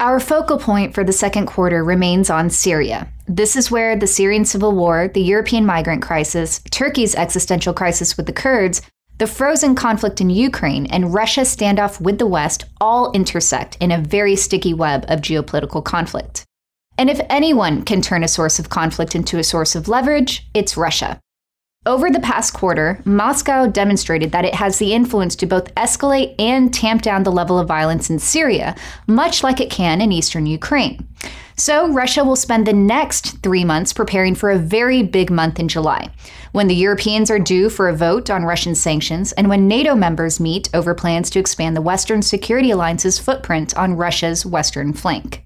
Our focal point for the second quarter remains on Syria. This is where the Syrian civil war, the European migrant crisis, Turkey's existential crisis with the Kurds, the frozen conflict in Ukraine, and Russia's standoff with the West all intersect in a very sticky web of geopolitical conflict. And if anyone can turn a source of conflict into a source of leverage, it's Russia. Over the past quarter, Moscow demonstrated that it has the influence to both escalate and tamp down the level of violence in Syria, much like it can in eastern Ukraine. So Russia will spend the next 3 months preparing for a very big month in July, when the Europeans are due for a vote on Russian sanctions and when NATO members meet over plans to expand the Western Security Alliance's footprint on Russia's western flank.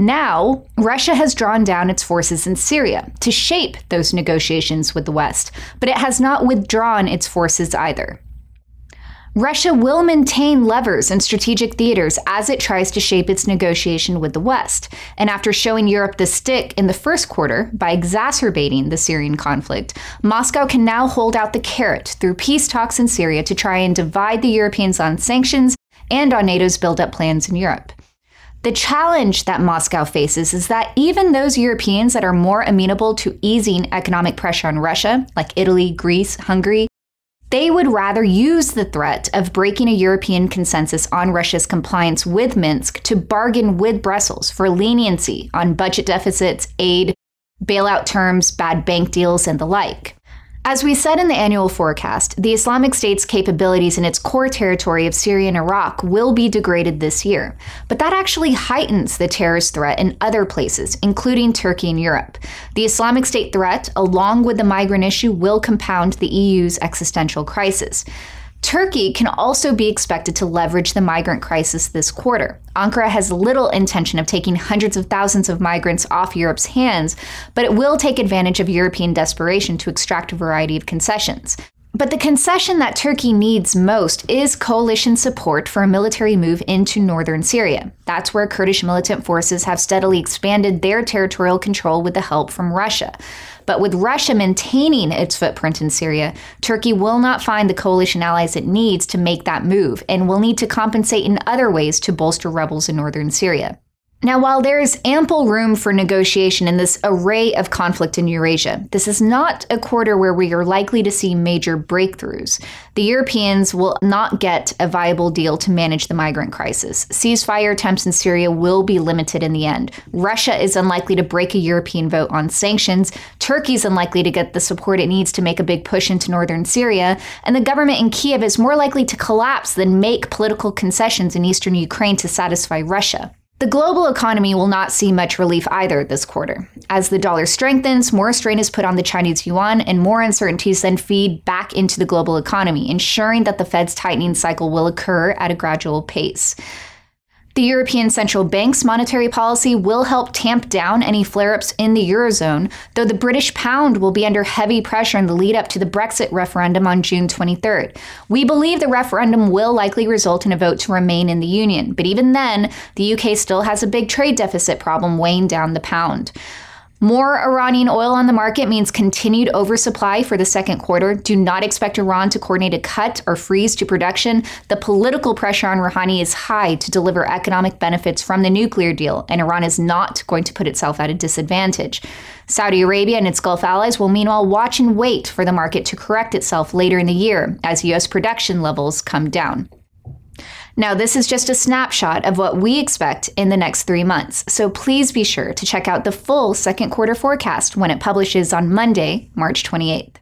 Now, Russia has drawn down its forces in Syria to shape those negotiations with the West, but it has not withdrawn its forces either. Russia will maintain levers and strategic theaters as it tries to shape its negotiation with the West, and after showing Europe the stick in the first quarter by exacerbating the Syrian conflict, Moscow can now hold out the carrot through peace talks in Syria to try and divide the Europeans on sanctions and on NATO's build-up plans in Europe. The challenge that Moscow faces is that even those Europeans that are more amenable to easing economic pressure on Russia, like Italy, Greece, Hungary, they would rather use the threat of breaking a European consensus on Russia's compliance with Minsk to bargain with Brussels for leniency on budget deficits, aid, bailout terms, bad bank deals, and the like. As we said in the annual forecast, the Islamic State's capabilities in its core territory of Syria and Iraq will be degraded this year, but that actually heightens the terrorist threat in other places, including Turkey and Europe. The Islamic State threat, along with the migrant issue, will compound the EU's existential crisis. Turkey can also be expected to leverage the migrant crisis this quarter. Ankara has little intention of taking hundreds of thousands of migrants off Europe's hands, but it will take advantage of European desperation to extract a variety of concessions. But the concession that Turkey needs most is coalition support for a military move into northern Syria. That's where Kurdish militant forces have steadily expanded their territorial control with the help from Russia. But with Russia maintaining its footprint in Syria, Turkey will not find the coalition allies it needs to make that move and will need to compensate in other ways to bolster rebels in northern Syria. Now, while there is ample room for negotiation in this array of conflict in Eurasia, this is not a quarter where we are likely to see major breakthroughs. The Europeans will not get a viable deal to manage the migrant crisis. Ceasefire attempts in Syria will be limited in the end. Russia is unlikely to break a European vote on sanctions. Turkey is unlikely to get the support it needs to make a big push into northern Syria. And the government in Kyiv is more likely to collapse than make political concessions in eastern Ukraine to satisfy Russia. The global economy will not see much relief either this quarter. As the dollar strengthens, more strain is put on the Chinese yuan, and more uncertainties then feed back into the global economy, ensuring that the Fed's tightening cycle will occur at a gradual pace. The European Central Bank's monetary policy will help tamp down any flare-ups in the Eurozone, though the British pound will be under heavy pressure in the lead-up to the Brexit referendum on June 23rd. We believe the referendum will likely result in a vote to remain in the Union, but even then, the UK still has a big trade deficit problem weighing down the pound. More Iranian oil on the market means continued oversupply for the second quarter. Do not expect Iran to coordinate a cut or freeze to production. The political pressure on Rouhani is high to deliver economic benefits from the nuclear deal, and Iran is not going to put itself at a disadvantage. Saudi Arabia and its Gulf allies will meanwhile watch and wait for the market to correct itself later in the year as U.S. production levels come down. Now, this is just a snapshot of what we expect in the next 3 months, so please be sure to check out the full second quarter forecast when it publishes on Monday, March 28th.